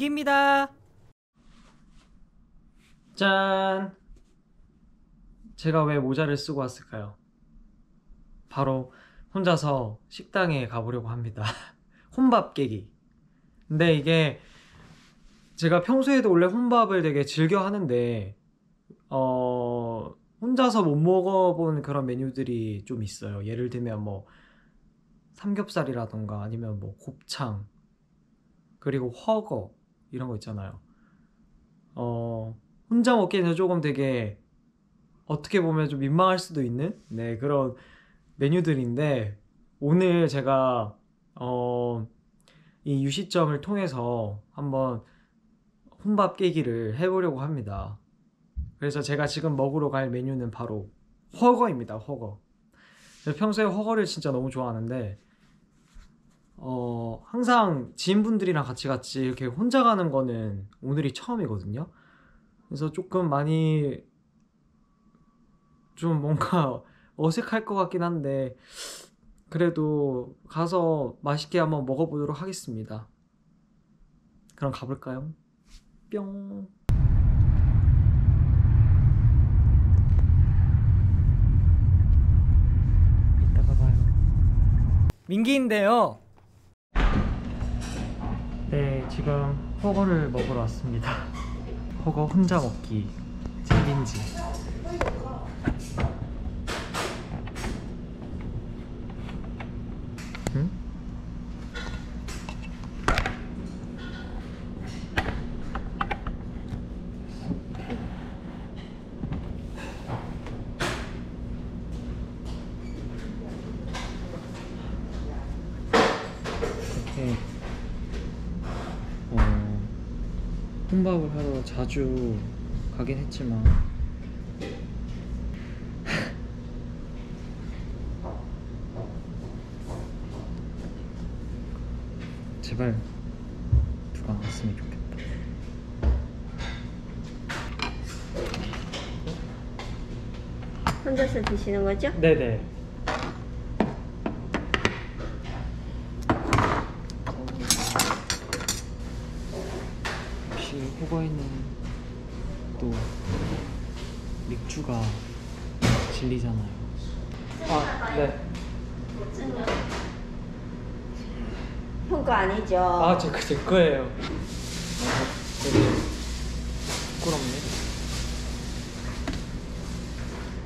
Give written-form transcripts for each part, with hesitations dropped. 연기입니다. 짠! 제가 왜 모자를 쓰고 왔을까요? 바로 혼자서 식당에 가보려고 합니다. 혼밥 깨기. 근데 이게 제가 평소에도 원래 혼밥을 되게 즐겨 하는데 혼자서 못 먹어본 그런 메뉴들이 좀 있어요. 예를 들면 뭐 삼겹살이라던가 아니면 뭐 곱창 그리고 허거 이런 거 있잖아요. 혼자 먹기에는 조금 되게 어떻게 보면 좀 민망할 수도 있는 그런 메뉴들인데 오늘 제가 이 유시점을 통해서 한번 혼밥 깨기를 해보려고 합니다. 그래서 제가 지금 먹으러 갈 메뉴는 바로 허거입니다. 허거. 평소에 허거를 진짜 너무 좋아하는데 항상 지인분들이랑 같이 이렇게 혼자 가는 거는 오늘이 처음이거든요. 그래서 조금 많이 좀 뭔가 어색할 것 같긴 한데 그래도 가서 맛있게 한번 먹어보도록 하겠습니다. 그럼 가볼까요? 뿅. 이따가 봐요. 민기인데요. 네, 지금 허거를 먹으러 왔습니다. 허거 혼자 먹기 챌린지. 응? 혼밥을 하러 자주 가긴 했지만 제발 누가 안 왔으면 좋겠다. 혼자서 드시는 거죠? 네네. 허거에는 또 맥주가 진리잖아요. 아, 네. 평가 아니죠? 아, 제 거예요. 되게 부끄럽네.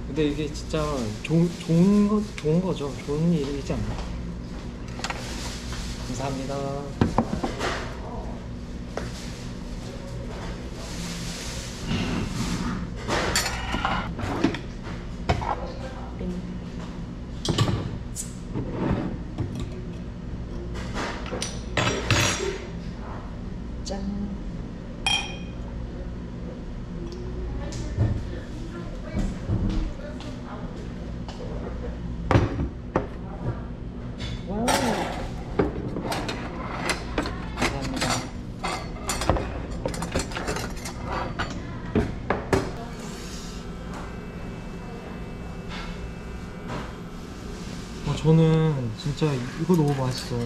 근데 이게 진짜 좋은 거죠. 좋은 일이지 않나? 감사합니다. 짠. 와우. 감사합니다. 아, 저는 진짜 이거 너무 맛있어.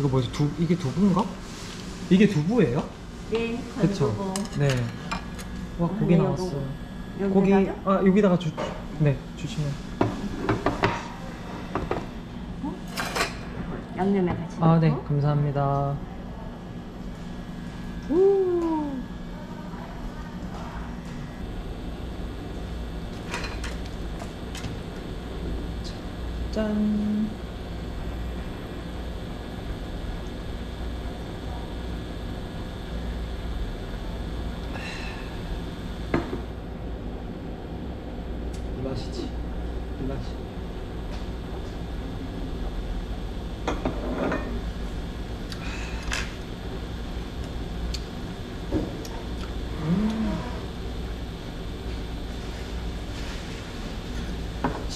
이거 뭐지? 이게 두부인가? 이게 두부예요? 네, 그렇죠. 네. 와, 고기 나왔어. 고기 아, 여기다가 네, 주시면. 어? 양념에 같이. 아, 네, 감사합니다. 짠. 맛이지. 이 맛이.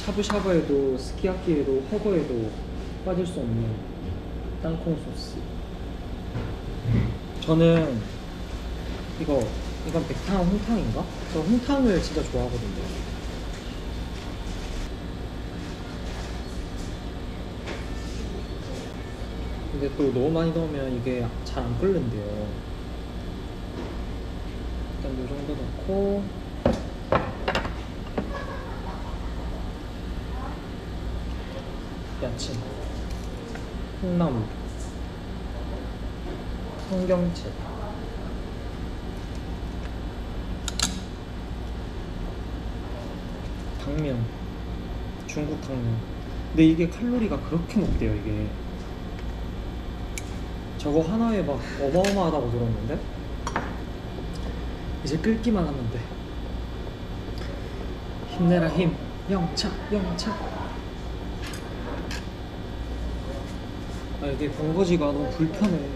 샤브샤브에도 스키야키에도 허거에도 빠질 수 없는 땅콩 소스. 저는 이건 백탕 홍탕인가? 저 홍탕을 진짜 좋아하거든요. 근데 또 너무 많이 넣으면 이게 잘 안 끓는데요. 일단 이 정도 넣고 야채, 콩나물, 청경채, 당면, 중국 당면. 근데 이게 칼로리가 그렇게 높대요. 이게 저거 하나에 막 어마어마하다고 들었는데 이제 끓기만 하면 돼. 힘내라 힘. 영차 영차. 아 이게 건거지가 너무 불편해.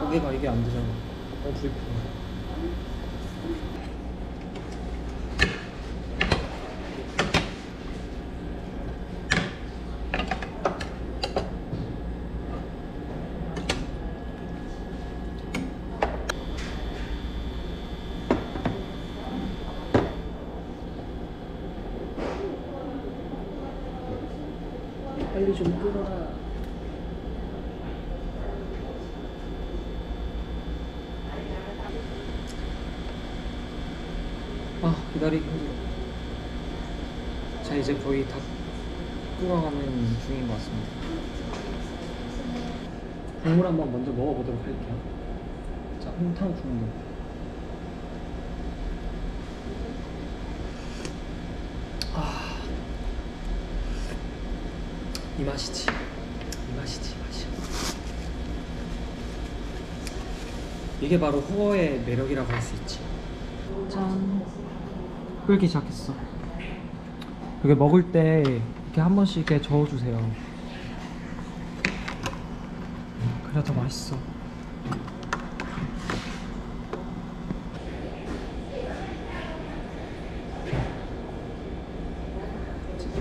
고개가 이게 안 되잖아. 너무 불편해. 빨리 좀 끓어라. 아 기다리기 힘들어. 자 이제 거의 다 끓어가는 중인 것 같습니다. 국물 한번 먼저 먹어보도록 할게요. 자 홍탕 국물. 이 맛이지. 이 맛이지. 이 맛이야. 이게 바로 호어의 매력이라고 할 수 있지. 짠. 끓기 시작했어. 이게 먹을 때 이렇게 한 번씩 이렇게 저어주세요. 그래야 더 맛있어.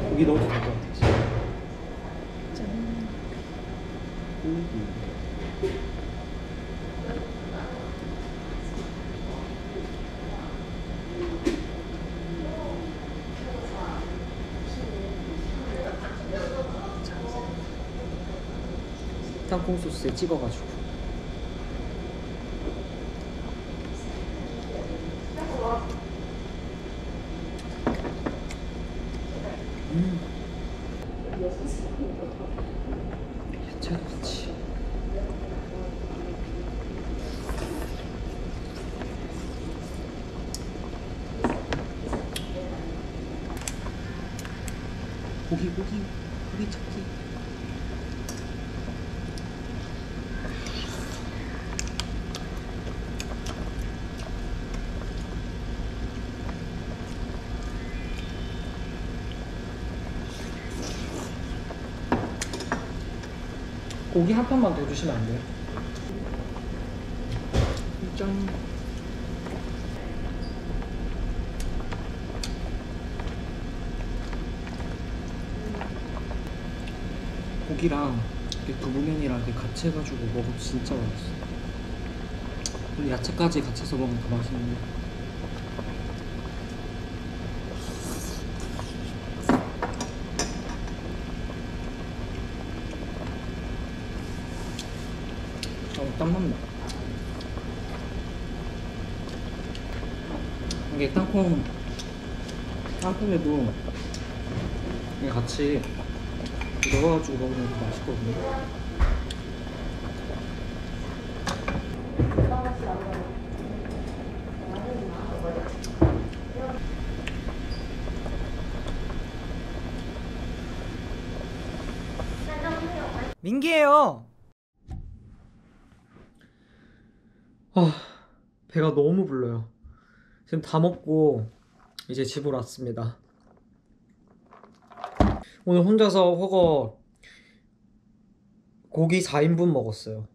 고기 넣어도 될 것 같아. 땅콩 소스에 찍어가지고. 야채도 같이. 고기 고기 고기 찾기. 고기 한 판만 더 주시면 안 돼요? 짠. 고기랑 이렇게 두부면이랑 이렇게 같이 해가지고 먹으면 진짜 맛있어. 야채까지 같이 해서 먹으면 더 맛있는데. 땀난다. 이게 땅콩에도 같이 넣어가지고 먹으면 맛있거든요. 민기예요. 아, 배가 너무 불러요. 지금 다 먹고 이제 집으로 왔습니다. 오늘 혼자서 허거 고기 4인분 먹었어요.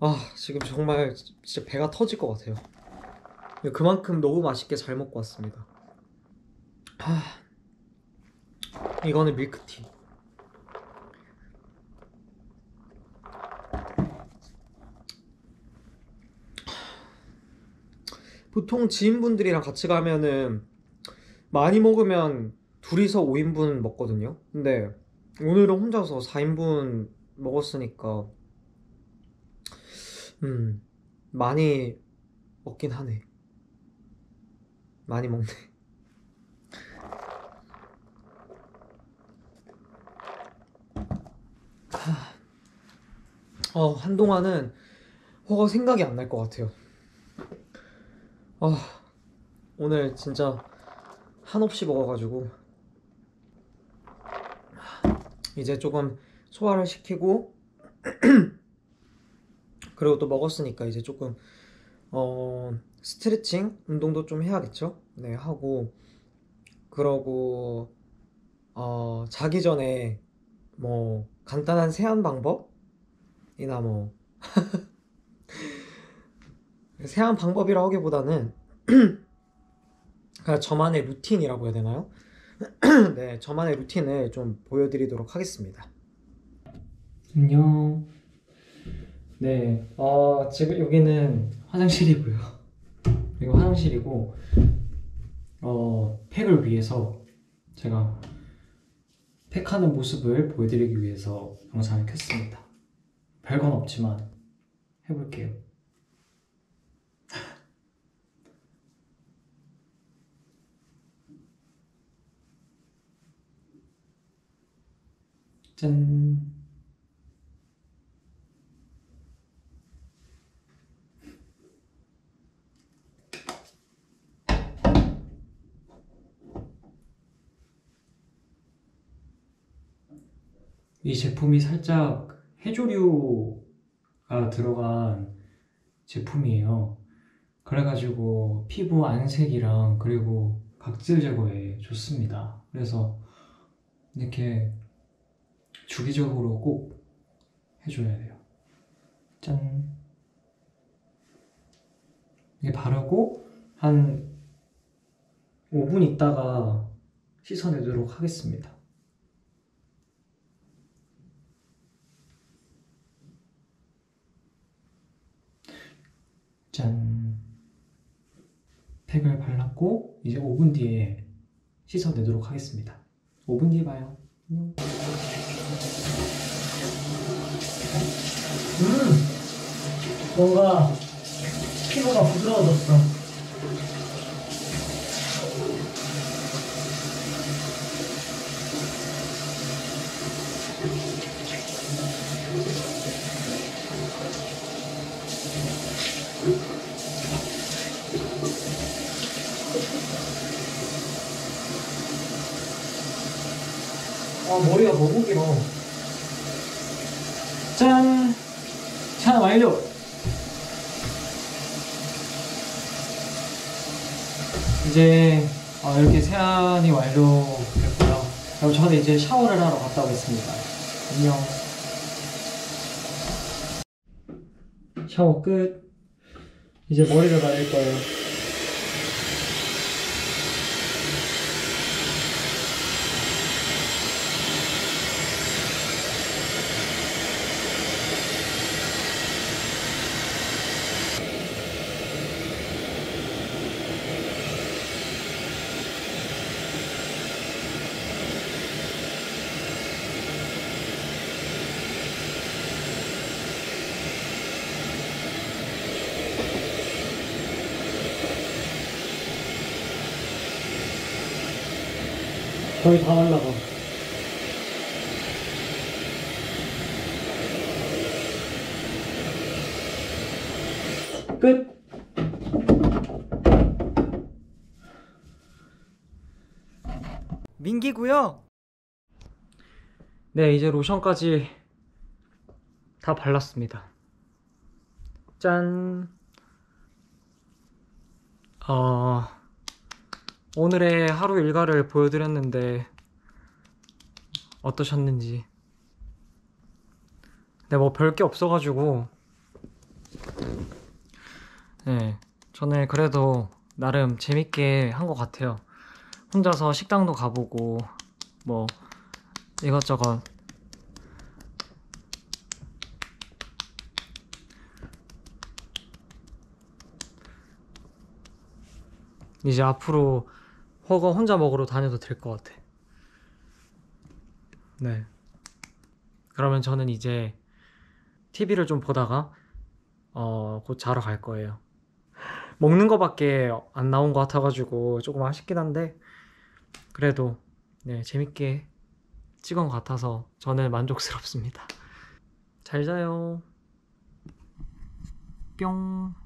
아, 지금 정말 진짜 배가 터질 것 같아요. 그만큼 너무 맛있게 잘 먹고 왔습니다. 아, 이거는 밀크티. 보통 지인분들이랑 같이 가면은 많이 먹으면 둘이서 5인분 먹거든요. 근데 오늘은 혼자서 4인분 먹었으니까 많이 먹긴 하네. 많이 먹네. 한동안은 허가 생각이 안 날 것 같아요. 오늘 진짜 한없이 먹어가지고 이제 조금 소화를 시키고 그리고 또 먹었으니까 이제 조금 스트레칭 운동도 좀 해야겠죠? 네, 하고 그러고 자기 전에 뭐 간단한 세안 방법이나 뭐 세안 방법이라 하기보다는 그냥 저만의 루틴이라고 해야 되나요? 네, 저만의 루틴을 좀 보여드리도록 하겠습니다. 안녕. 네, 지금 여기는 화장실이고요. 이거 화장실이고 팩을 위해서 제가 팩하는 모습을 보여드리기 위해서 영상을 켰습니다. 별건 없지만 해볼게요. 짠. 이 제품이 살짝 해조류가 들어간 제품이에요. 그래가지고 피부 안색이랑 그리고 각질 제거에 좋습니다. 그래서 이렇게 주기적으로 꼭 해줘야 돼요. 짠! 이게 바르고 한 5분 있다가 씻어내도록 하겠습니다. 짠! 팩을 발랐고 이제 5분 뒤에 씻어내도록 하겠습니다. 5분 뒤에 봐요. 안녕. 뭔가 피부가 부드러워졌어. 머리가 너무 길어. 짠! 샤 완료! 이제 이렇게 세안이 완료됐고요. 그럼 저는 이제 샤워를 하러 갔다 오겠습니다. 안녕. 샤워 끝. 이제 머리를 말릴 거예요. 거의 다 하려고. 끝! 민기고요. 네, 이제 로션까지 다 발랐습니다. 짠! 오늘의 하루 일과를 보여드렸는데 어떠셨는지. 네, 뭐 별게 없어가지고 네, 저는 그래도 나름 재밌게 한 것 같아요. 혼자서 식당도 가보고 뭐 이것저것 이제 앞으로 허거 혼자 먹으러 다녀도 될 것 같아. 네. 그러면 저는 이제 TV를 좀 보다가 곧 자러 갈 거예요. 먹는 거밖에 안 나온 것 같아가지고 조금 아쉽긴 한데 그래도 네, 재밌게 찍은 것 같아서 저는 만족스럽습니다. 잘 자요. 뿅.